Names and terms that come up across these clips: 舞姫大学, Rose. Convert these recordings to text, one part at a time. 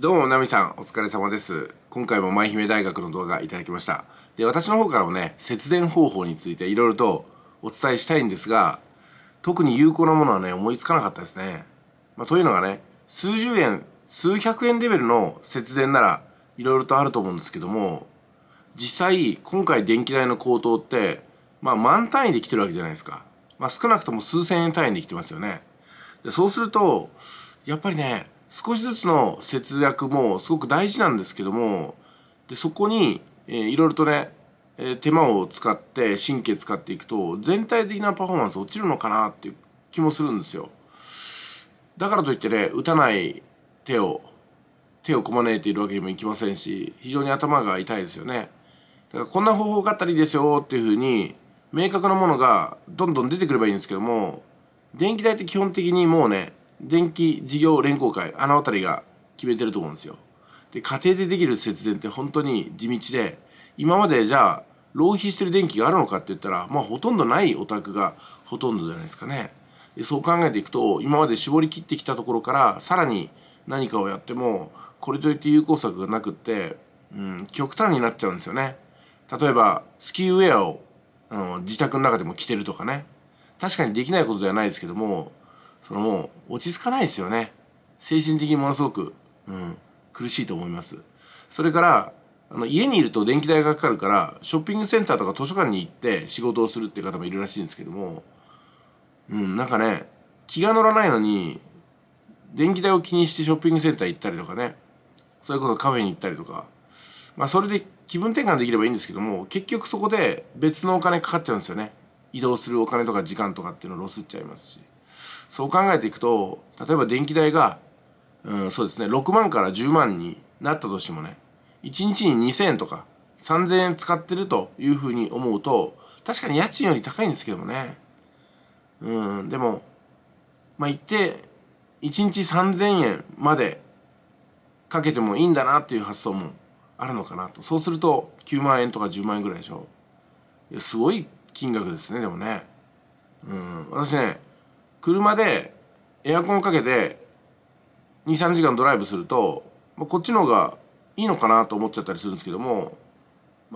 どうもナミさん、お疲れ様です。今回も舞姫大学の動画いただきました。で、私の方からもね、節電方法についていろいろとお伝えしたいんですが、特に有効なものはね、思いつかなかったですね。というのがね、数十円数百円レベルの節電ならいろいろとあると思うんですけども、実際今回電気代の高騰って万単位で来てるわけじゃないですか。少なくとも数千円単位で来てますよね。で、そうするとやっぱりね、少しずつの節約もすごく大事なんですけども、でそこにいろいろとね、手間を使って神経使っていくと全体的なパフォーマンス落ちるのかなっていう気もするんですよ。だからといってね、打たない手をこまねいているわけにもいきませんし、非常に頭が痛いですよね。だからこんな方法があったらいいですよっていうふうに明確なものがどんどん出てくればいいんですけども、電気代って基本的にもうね、電気事業連合会、あの辺りが決めてると思うんですよ。で、家庭でできる節電って本当に地道で、今までじゃあ浪費してる電気があるのかって言ったら、ほとんどないお宅がほとんどじゃないですかね。で、そう考えていくと、今まで絞り切ってきたところからさらに何かをやってもこれといって有効策がなくって、極端になっちゃうんですよね。例えばスキーウェアを自宅の中でも着てるとかね。確かにできないことではないですけども、もう落ち着かないですよね。精神的にものすごく、苦しいと思います。それから家にいると電気代がかかるから、ショッピングセンターとか図書館に行って仕事をするっていう方もいるらしいんですけども、なんかね、気が乗らないのに電気代を気にしてショッピングセンター行ったりとかね、それこそカフェに行ったりとか、それで気分転換できればいいんですけども、結局そこで別のお金かかっちゃうんですよね。移動するお金とか時間とかっていうのをロスっちゃいますし。そう考えていくと、例えば電気代が、そうですね、6万から10万になったとしてもね、1日に 2,000 円とか 3,000 円使ってるというふうに思うと、確かに家賃より高いんですけどもね。でも一定1日 3,000 円までかけてもいいんだなっていう発想もあるのかなと。そうすると9万円とか10万円ぐらいでしょ。いや、すごい金額ですね。でもね、私ね、車でエアコンかけて 2,3 時間ドライブすると、こっちの方がいいのかなと思っちゃったりするんですけども、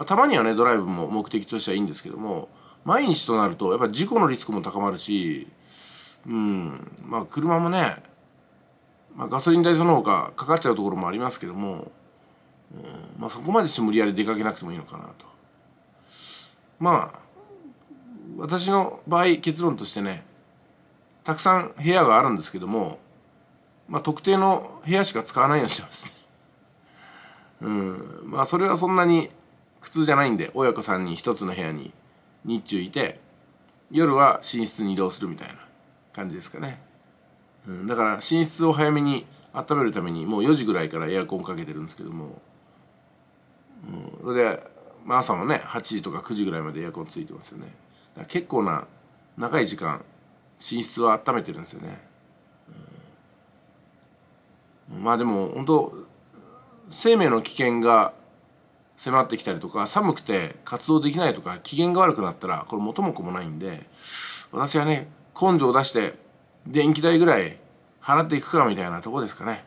たまにはね、ドライブも目的としてはいいんですけども、毎日となるとやっぱ事故のリスクも高まるし、車もね、ガソリン代そのほかかかっちゃうところもありますけども、そこまでして無理やり出かけなくてもいいのかなと。私の場合、結論としてね、たくさん部屋があるんですけども、特定の部屋しか使わないようにしてますね。それはそんなに苦痛じゃないんで、親子さんに一つの部屋に日中いて、夜は寝室に移動するみたいな感じですかね。だから寝室を早めに温めるためにもう4時ぐらいからエアコンかけてるんですけども、それで、朝もね、8時とか9時ぐらいまでエアコンついてますよね。だから結構な長い時間寝室は温めてるんですよね。でも本当、生命の危険が迫ってきたりとか、寒くて活動できないとか、機嫌が悪くなったらこれ元も子もないんで、私はね、根性を出して電気代ぐらい払っていくかみたいなとこですかね。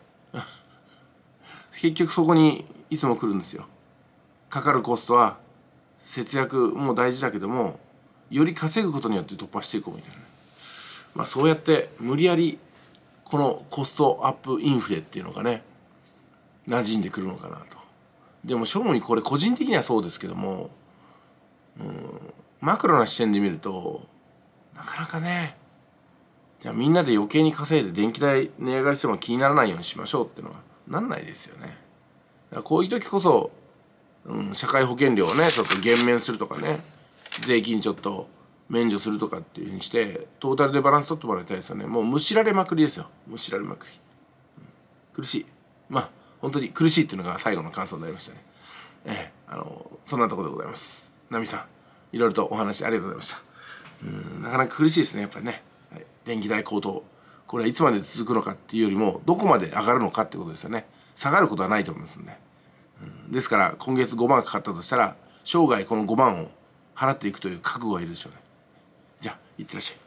結局そこにいつも来るんですよ。かかるコストは節約も大事だけども、より稼ぐことによって突破していこうみたいな。そうやって無理やりこのコストアップインフレっていうのがね、馴染んでくるのかなと。でも正味これ個人的にはそうですけども、マクロな視点で見るとなかなかね、じゃあみんなで余計に稼いで電気代値上がりしても気にならないようにしましょうっていうのはなんないですよね。だからこういう時こそ、社会保険料をねちょっと減免するとかね、税金ちょっと免除するとかっていうふうにしてトータルでバランス取ってもらいたいですよね。もうむしられまくりですよ。むしられまくり、苦しい。本当に苦しいっていうのが最後の感想になりましたね。そんなところでございます。ナミさん、いろいろとお話ありがとうございました。なかなか苦しいですね、やっぱりね。電気代高騰、これはいつまで続くのかっていうよりもどこまで上がるのかってことですよね。下がることはないと思いますんで、ですから今月5万かかったとしたら、生涯この5万を払っていくという覚悟がいるでしょうね。じゃあいってらっしゃい。